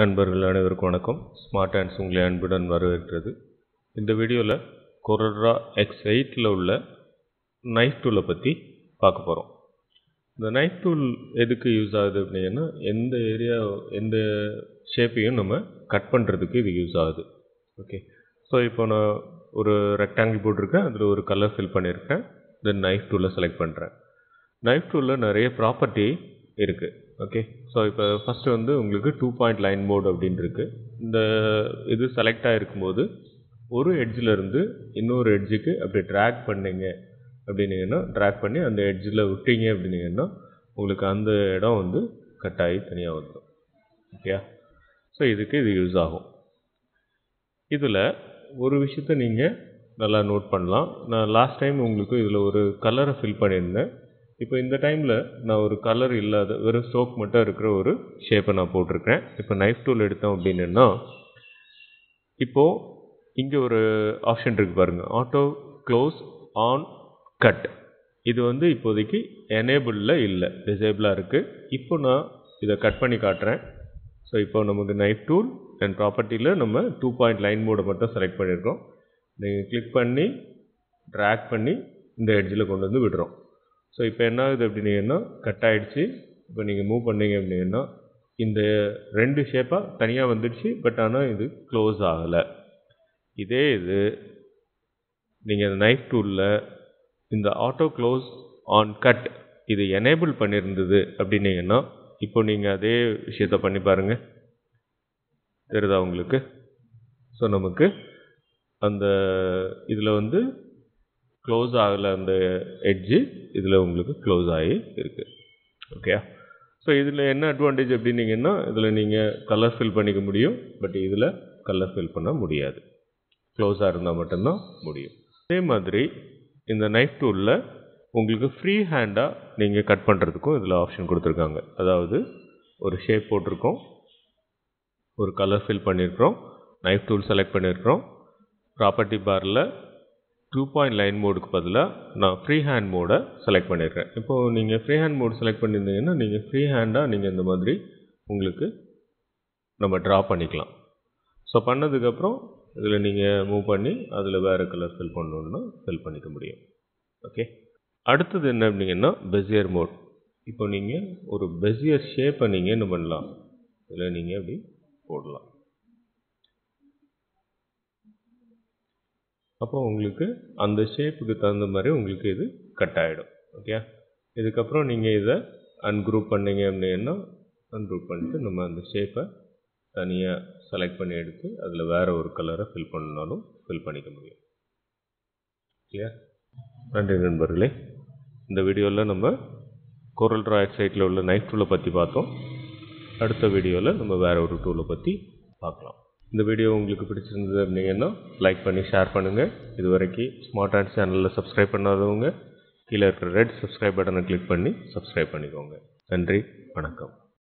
நண்பர்கள் அனைவருக்கும் வணக்கம். ஸ்மார்ட் ஆண்ட்ஸ் உங்களை அன்புடன் வரவேற்கிறது. இந்த வீடியோவில் CorelDraw X8 உள்ள நைஃப் டூலை பற்றி பார்க்க போகிறோம். இந்த நைஃப் டூல் எதுக்கு யூஸ் ஆகுது அப்படின்னா, எந்த ஷேப்பையும் நம்ம கட் பண்ணுறதுக்கு இது யூஸ் ஆகுது. ஓகே, ஸோ இப்போ நான் ஒரு ரெக்டாங்கிள் போட்டிருக்கேன், அதில் ஒரு கலர் ஃபில் பண்ணியிருக்கேன். தென் நைஃப் டூலை செலக்ட் பண்ணுறேன். நைஃப் டூலில் நிறைய ப்ராப்பர்ட்டி இருக்குது. ஓகே, ஸோ இப்போ ஃபஸ்ட்டு உங்களுக்கு 2 பாயிண்ட் லைன் மோட் அப்படின்னு இருக்குது. இந்த இது செலக்ட் ஆகிருக்கும்போது ஒரு எட்ஜிலேருந்து இன்னொரு எட்ஜுக்கு அப்படி ட்ராக் பண்ணிங்க அப்படின்னீங்கன்னா, ட்ராக் பண்ணி அந்த எட்ஜில் விட்டீங்க அப்படின்னீங்கன்னா உங்களுக்கு அந்த இடம் கட் ஆகி தனியாக வந்துடும். ஓகே, ஸோ இதுக்கு இது யூஸ் ஆகும். இதில் ஒரு விஷயத்தை நீங்கள் நல்லா நோட் பண்ணலாம். நான் லாஸ்ட் டைம் உங்களுக்கு இதில் ஒரு கலரை ஃபில் பண்ணியிருந்தேன். இப்போ இந்த டைமில் நான் ஒரு கலர் இல்லாத வெறும் ஸ்ட்ரோக் மட்டும் இருக்கிற ஒரு ஷேப்பை நான் போட்டிருக்கிறேன். இப்போ நைஃப் டூல் எடுத்தோம் அப்படின்னா, இப்போது இங்கே ஒரு ஆப்ஷன் இருக்குது பாருங்கள், ஆட்டோ க்ளோஸ் ஆன் கட். இது இப்போதைக்கு எனேபிளில் இல்லை, டிசேபிளாக இருக்குது. இப்போ நான் இதை கட் பண்ணி காட்டுறேன். ஸோ இப்போ நமக்கு நைஃப் டூல் அண்ட் ப்ராப்பர்ட்டியில் நம்ம 2 பாயிண்ட் லைன் மோடை மட்டும் செலக்ட் பண்ணியிருக்கோம். நீங்கள் கிளிக் பண்ணி ட்ராக் பண்ணி இந்த எட்ஜில் கொண்டு விடுறோம். ஸோ இப்போ என்ன ஆகுது அப்படின்னீங்கன்னா, கட் ஆகிடுச்சு. இப்போ நீங்கள் மூவ் பண்ணீங்க அப்படின்னா இந்த ரெண்டு ஷேப்பாக தனியாக வந்துடுச்சு. பட் ஆனால் இது க்ளோஸ் ஆகலை. இதே இது நீங்கள் அந்த நைஃப் டூலில் இந்த ஆட்டோ க்ளோஸ் ஆன் கட் இது எனேபிள் பண்ணியிருந்தது அப்படின்னீங்கன்னா, இப்போ நீங்கள் அதே விஷயத்த பண்ணி பாருங்கள், தெரியுதா உங்களுக்கு? ஸோ நமக்கு அந்த இதில் க்ளோஸ் ஆகலை, அந்த எட்ஜு இதில் உங்களுக்கு க்ளோஸ் ஆகி இருக்குது. ஓகே, ஸோ இதில் என்ன அட்வான்டேஜ் அப்படின்னீங்கன்னா, இதில் நீங்கள் கலர் ஃபில் பண்ணிக்க முடியும். பட் இதில் கலர் ஃபில் பண்ண முடியாது, க்ளோஸாக இருந்தால் மட்டும்தான் முடியும். அதே மாதிரி இந்த நைஃப் டூலில் உங்களுக்கு ஃப்ரீ ஹேண்டாக நீங்கள் கட் பண்ணுறதுக்கும் இதில் ஆப்ஷன் கொடுத்துருக்காங்க. அதாவது ஒரு ஷேப் போட்டிருக்கோம், ஒரு கலர் ஃபில் பண்ணியிருக்கிறோம், நைஃப் டூல் செலக்ட் பண்ணியிருக்கிறோம். ப்ராப்பர்ட்டி பாரில் 2 பாயிண்ட் லைன் மோடுக்கு பதிலாக நான் ஃப்ரீ ஹேண்ட் மோடை செலக்ட் பண்ணியிருக்கேன். இப்போது நீங்கள் ஃப்ரீ ஹேண்ட் மோடு செலக்ட் பண்ணியிருந்தீங்கன்னா நீங்கள் ஃப்ரீ ஹேண்டாக நீங்கள் இந்த மாதிரி உங்களுக்கு நம்ம ட்ரா பண்ணிக்கலாம். ஸோ பண்ணதுக்கப்புறம் இதில் நீங்கள் மூவ் பண்ணி அதில் வேறு கலர் ஃபில் பண்ணணுன்னா ஃபில் பண்ணிக்க முடியும். ஓகே, அடுத்தது என்ன அப்படிங்கன்னா பெசியர் மோட். இப்போ நீங்கள் ஒரு பெசியர் ஷேப்பை நீங்கள் என்ன பண்ணலாம், இதில் நீங்கள் அப்படி போடலாம். அப்போ உங்களுக்கு அந்த ஷேப்புக்கு தகுந்த மாதிரி உங்களுக்கு இது கட் ஆகிடும். ஓகே, இதுக்கப்புறம் நீங்கள் இதை அன்குரூப் பண்ணிங்க அப்படின்னா, அன்குரூப் பண்ணிட்டு நம்ம அந்த ஷேப்பை தனியாக செலக்ட் பண்ணி எடுத்து அதில் வேறு ஒரு கலரை ஃபில் பண்ணாலும் ஃபில் பண்ணிக்க முடியும். ஓகே, நன்றி நண்பர்களே. இந்த வீடியோவில் நம்ம CorelDraw X8 உள்ள நைஃப் டூலை பற்றி பார்த்தோம். அடுத்த வீடியோவில் நம்ம வேறு ஒரு டூலை பற்றி பார்க்கலாம். இந்த வீடியோ உங்களுக்கு பிடிச்சிருந்தது அப்படின்னா லைக் பண்ணி ஷேர் பண்ணுங்கள். இது வரைக்கும் SmartAantz சேனலில் சப்ஸ்கிரைப் பண்ணாதவங்க கீழே இருக்கிற ரெட் சப்ஸ்கிரைப் பட்டனை கிளிக் பண்ணி சப்ஸ்கிரைப் பண்ணிக்கோங்க. நன்றி, வணக்கம்.